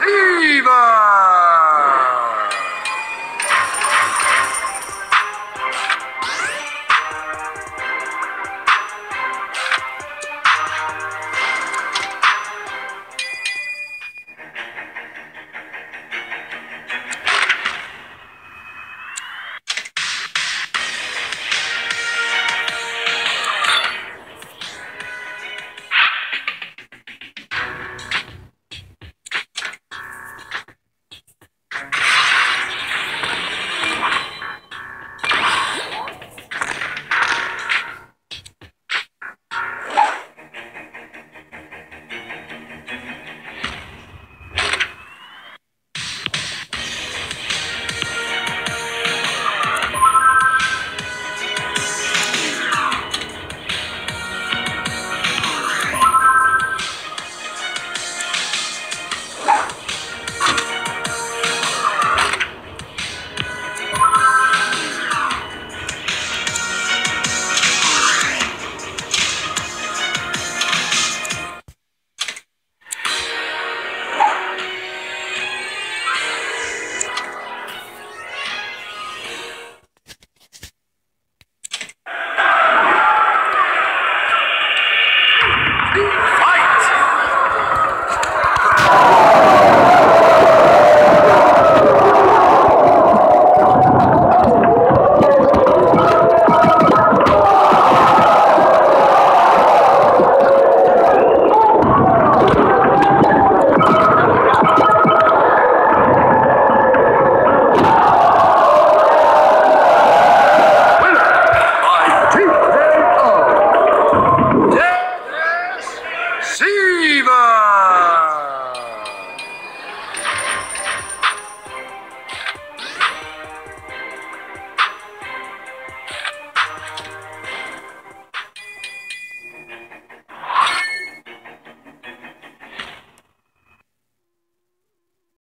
Siver. Siver!